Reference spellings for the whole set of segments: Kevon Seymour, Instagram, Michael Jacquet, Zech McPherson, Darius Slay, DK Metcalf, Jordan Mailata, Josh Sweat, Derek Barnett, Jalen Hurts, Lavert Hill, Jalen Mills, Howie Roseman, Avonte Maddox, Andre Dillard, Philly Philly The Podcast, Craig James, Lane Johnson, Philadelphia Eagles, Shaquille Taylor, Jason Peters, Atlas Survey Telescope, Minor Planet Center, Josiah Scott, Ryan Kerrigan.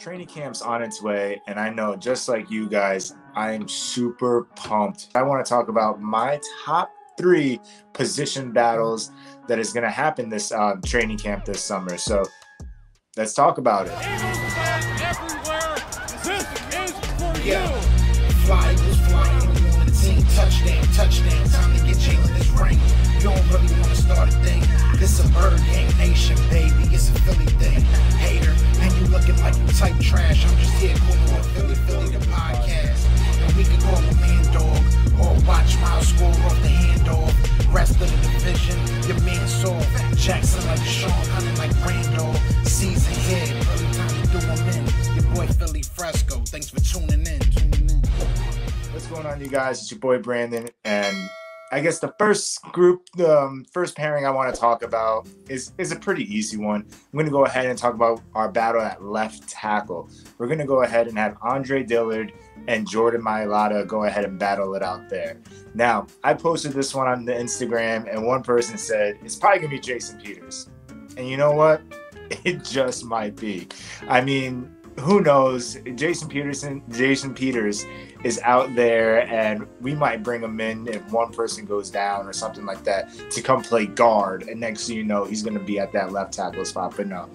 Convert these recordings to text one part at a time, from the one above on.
Training camp's on its way, and I know, just like you guys, I am super pumped. I want to talk about my top 3 position battles that is going to happen this training camp this summer. So let's talk about it. Touchdown, time to get Jalen this ring. You don't really want to start a thing. This a bird gang nation, baby. It's a Philly thing. Hater, and you looking like you type trash. I'm just here going on Philly, the podcast. And we can call a man dog or watch Miles score off the handoff. Rest of the division, your man saw. Jackson like Sean, hunting like Randall. Season head, early time to do them in. Your boy Philly Fresco, thanks for tuning in. What's going on, you guys? It's your boy Brandon, and I guess the first group, first pairing I want to talk about is a pretty easy one. I'm going to go ahead and talk about our battle at left tackle. We're going to go ahead and have Andre Dillard and Jordan Mailata go ahead and battle it out there. Now, I posted this one on the Instagram, and one person said, it's probably going to be Jason Peters. And you know what? It just might be. I mean, who knows? Jason Peters is out there, and we might bring him in if one person goes down or something like that to come play guard, and next thing you know, he's going to be at that left tackle spot. But no,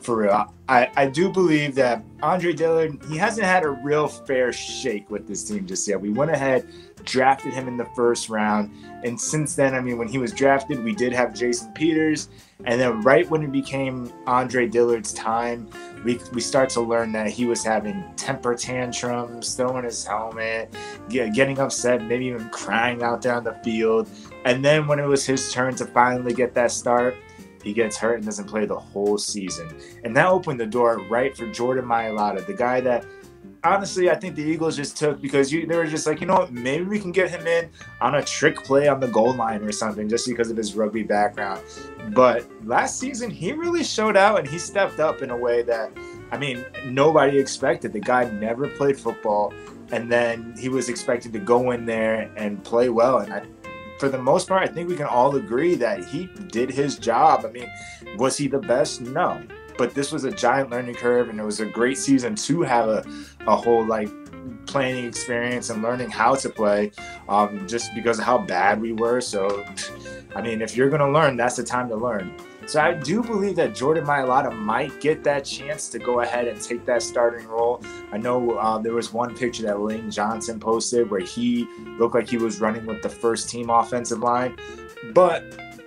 for real, I do believe that Andre Dillard, he hasn't had a real fair shake with this team just yet. We went ahead, drafted him in the first round, and since then, I mean, when he was drafted, we did have Jason Peters, and then right when it became Andre Dillard's time, we start to learn that he was having temper tantrums, throwing his helmet, getting upset, maybe even crying out there on the field. And then when it was his turn to finally get that start, he gets hurt and doesn't play the whole season. And that opened the door right for Jordan Mailata, the guy that, honestly, I think the Eagles just took because they were just like, you know what, maybe we can get him in on a trick play on the goal line or something just because of his rugby background. But last season, he really showed out, and he stepped up in a way that, I mean, nobody expected. The guy never played football, and then he was expected to go in there and play well. And for the most part, I think we can all agree that he did his job. I mean, was he the best? No. But this was a giant learning curve, and it was a great season to have a whole like playing experience and learning how to play, just because of how bad we were. So, I mean, if you're going to learn, that's the time to learn. So I do believe that Jordan Mailata might get that chance to go ahead and take that starting role. I know there was one picture that Lane Johnson posted where he looked like he was running with the first team offensive line, but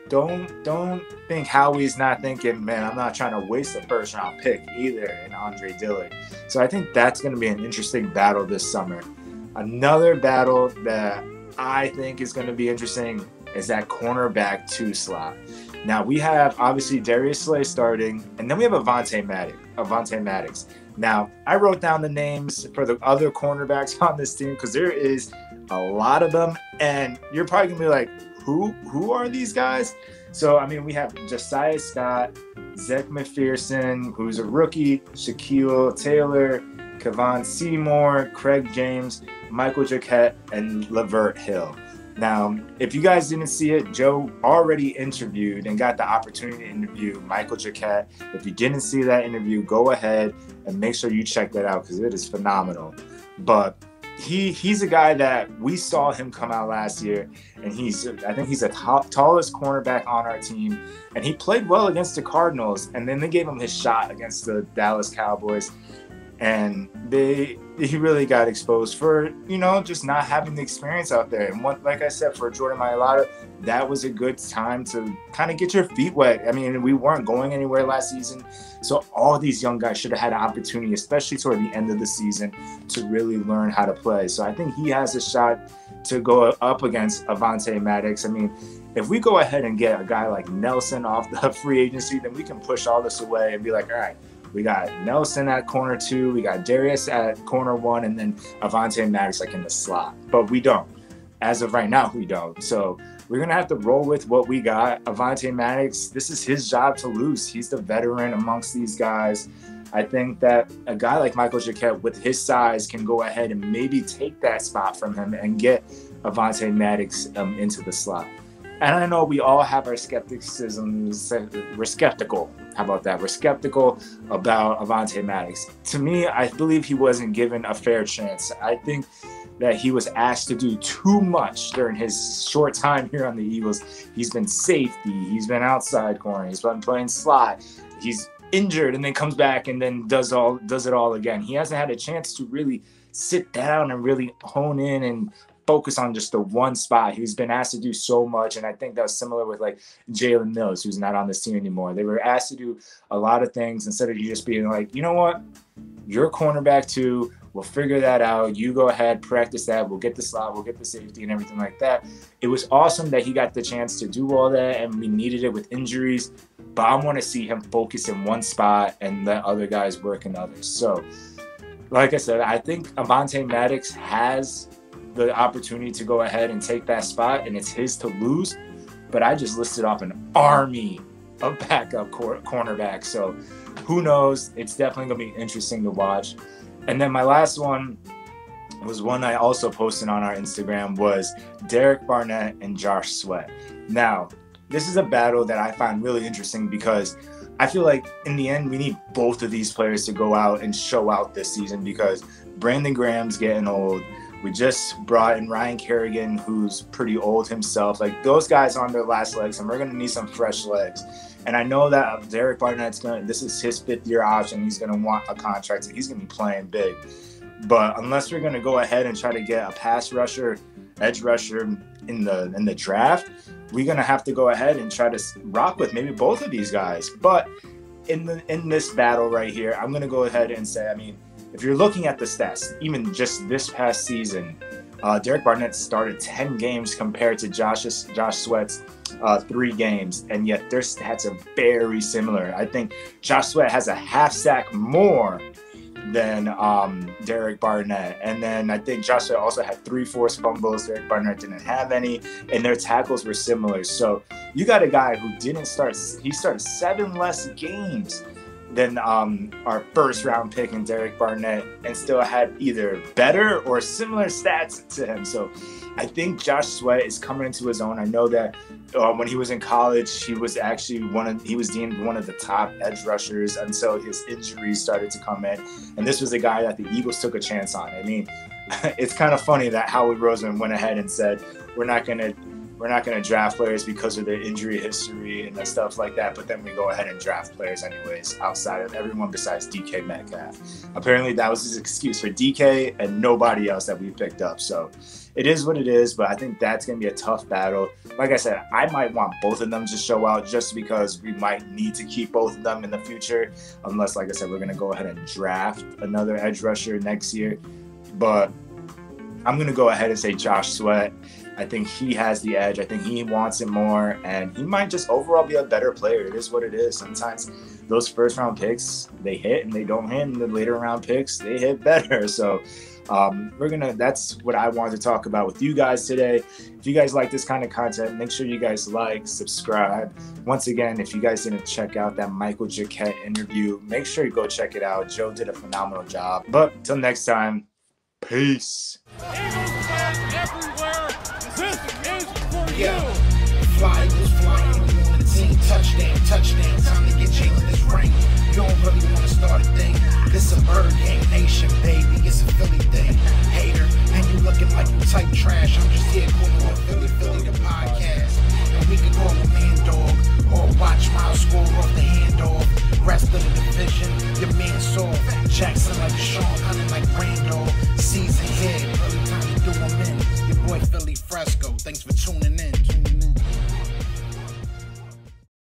don't think Howie's not thinking, man, I'm not trying to waste a first round pick either in Andre Dillard. So I think that's going to be an interesting battle this summer. Another battle that I think is going to be interesting is that cornerback 2 slot. Now we have obviously Darius Slay starting, and then we have Avonte Maddox. Now I wrote down the names for the other cornerbacks on this team because there is a lot of them, and you're probably going to be like, Who are these guys? So, I mean, we have Josiah Scott, Zech McPherson, who's a rookie, Shaquille Taylor, Kevon Seymour, Craig James, Michael Jacquet, and Lavert Hill. Now, if you guys didn't see it, Joe already interviewed and got the opportunity to interview Michael Jacquet. If you didn't see that interview, go ahead and make sure you check that out because it is phenomenal. But he's a guy that we saw him come out last year, and I think he's the tallest cornerback on our team, and he played well against the Cardinals, and then they gave him his shot against the Dallas Cowboys, and he really got exposed for, you know, just not having the experience out there. And what, like I said, for Jordan Mailata, that was a good time to kind of get your feet wet. I mean, we weren't going anywhere last season, so all these young guys should have had an opportunity, especially toward the end of the season, to really learn how to play. So I think he has a shot to go up against Avonte Maddox. I mean, if we go ahead and get a guy like Nelson off the free agency, then we can push all this away and be like, all right, we got Nelson at corner 2, we got Darius at corner 1, and then Avonte Maddox like in the slot. But we don't. As of right now, we don't. So we're going to have to roll with what we got. Avonte Maddox, this is his job to lose. He's the veteran amongst these guys. I think that a guy like Michael Jacquet with his size can go ahead and maybe take that spot from him and get Avonte Maddox into the slot. And I know we all have our skepticism. We're skeptical How about that? We're skeptical about Avonte Maddox. To me, I believe he wasn't given a fair chance. I think that he was asked to do too much during his short time here on the Eagles. He's been safety. He's been outside corner. He's been playing slot. He's injured and then comes back and then does it all again. He hasn't had a chance to really sit down and really hone in and focus on just the one spot. He's been asked to do so much, and I think that was similar with like Jalen Mills, who's not on this team anymore. They were asked to do a lot of things instead of you just being like, you know what, you're cornerback too, we'll figure that out, you go ahead, practice that, we'll get the slot, we'll get the safety and everything like that. It was awesome that he got the chance to do all that, and we needed it with injuries, but I want to see him focus in one spot and let other guys work in others. So like I said, I think Avonte Maddox has the opportunity to go ahead and take that spot, and it's his to lose, but I just listed off an army of backup cornerbacks, so who knows? It's definitely gonna be interesting to watch. And then my last one was one I also posted on our Instagram, was Derek Barnett and Josh Sweat. Now, this is a battle that I find really interesting because I feel like in the end we need both of these players to go out and show out this season, because Brandon Graham's getting old. We just brought in Ryan Kerrigan, who's pretty old himself. Like, those guys on their last legs, and we're going to need some fresh legs. And I know that Derek Barnett's going to, this is his fifth-year option. He's going to want a contract, so he's going to be playing big. But unless we're going to go ahead and try to get a pass rusher, edge rusher in the draft, we're going to have to go ahead and try to rock with maybe both of these guys. But in this battle right here, I'm going to go ahead and say, I mean, if you're looking at the stats, even just this past season, Derek Barnett started 10 games compared to Josh Sweat's 3 games, and yet their stats are very similar. I think Josh Sweat has a half sack more than Derek Barnett, and then I think Josh Sweat also had 3 forced fumbles. Derek Barnett didn't have any, and their tackles were similar. So you got a guy who started 7 less games than our first-round pick in Derek Barnett, and still had either better or similar stats to him. So I think Josh Sweat is coming into his own. I know that when he was in college, he was actually deemed one of the top edge rushers until his injuries started to come in. And this was a guy that the Eagles took a chance on. I mean, it's kind of funny that Howie Roseman went ahead and said, we're not going to draft players because of their injury history and stuff like that, but then we go ahead and draft players anyways outside of everyone besides DK Metcalf. Apparently that was his excuse for DK and nobody else that we picked up. So it is what it is, but I think that's going to be a tough battle. Like I said, I might want both of them to show out just because we might need to keep both of them in the future, unless, like I said, we're going to go ahead and draft another edge rusher next year. But I'm going to go ahead and say Josh Sweat. I think he has the edge. I think he wants it more, and he might just overall be a better player. It is what it is. Sometimes those first-round picks, they hit and they don't hit, and the later-round picks, they hit better. So that's what I wanted to talk about with you guys today. If you guys like this kind of content, make sure you guys like, subscribe. Once again, if you guys didn't check out that Michael Jacquet interview, make sure you go check it out. Joe did a phenomenal job. But until next time, peace. Yeah, fly was flying, we on the team, touchdown, time to get Jalen this ring. You don't really want to start a thing, this a bird gang nation, baby, it's a Philly thing. Hater, and you looking like you type trash, I'm just here calling on Philly the podcast. And we can call him Man Dog, or watch Miles score off the handoff. Rest of the division, your man saw Jackson like Sean, Hunter like Randall, season head, really time to do him in. Boy Philly Fresco, thanks for tuning in.